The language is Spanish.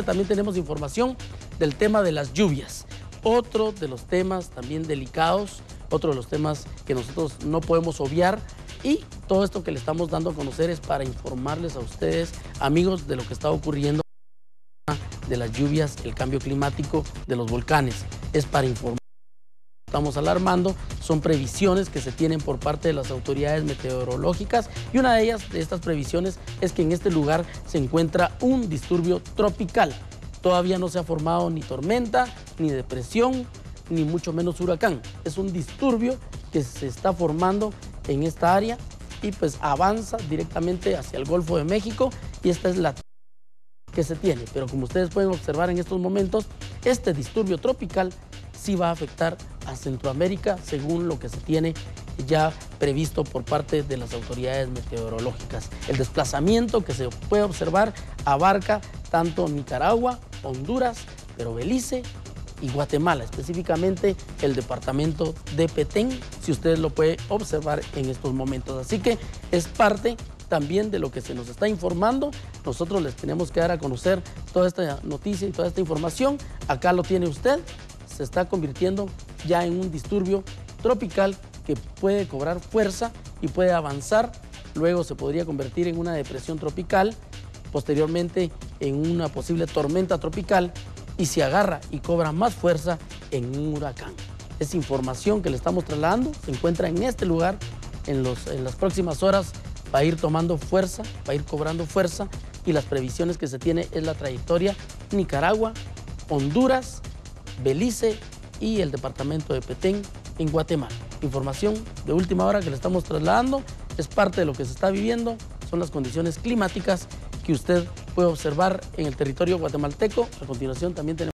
También tenemos información del tema de las lluvias, otro de los temas también delicados, otro de los temas que nosotros no podemos obviar, y todo esto que le estamos dando a conocer es para informarles a ustedes, amigos, de lo que está ocurriendo, de las lluvias, el cambio climático, de los volcanes. Es para informar, estamos alarmando, son previsiones que se tienen por parte de las autoridades meteorológicas, y una de ellas, de estas previsiones, es que en este lugar se encuentra un disturbio tropical. Todavía no se ha formado ni tormenta, ni depresión, ni mucho menos huracán. Es un disturbio que se está formando en esta área y pues avanza directamente hacia el Golfo de México, y esta es la que se tiene. Pero como ustedes pueden observar en estos momentos, este disturbio tropical sí va a afectar a Centroamérica, según lo que se tiene ya previsto por parte de las autoridades meteorológicas. El desplazamiento que se puede observar abarca tanto Nicaragua, Honduras, pero Belice y Guatemala, específicamente el departamento de Petén, si ustedes lo pueden observar en estos momentos. Así que es parte también de lo que se nos está informando. Nosotros les tenemos que dar a conocer toda esta noticia y toda esta información. Acá lo tiene usted. Se está convirtiendo ya en un disturbio tropical que puede cobrar fuerza y puede avanzar. Luego se podría convertir en una depresión tropical, posteriormente en una posible tormenta tropical, y se agarra y cobra más fuerza en un huracán. Es información que le estamos trasladando, se encuentra en este lugar. En las próximas horas va a ir tomando fuerza, va a ir cobrando fuerza, y las previsiones que se tiene es la trayectoria Nicaragua, Honduras, Belice y el departamento de Petén en Guatemala. Información de última hora que le estamos trasladando, es parte de lo que se está viviendo, son las condiciones climáticas que usted puede observar en el territorio guatemalteco. A continuación también tenemos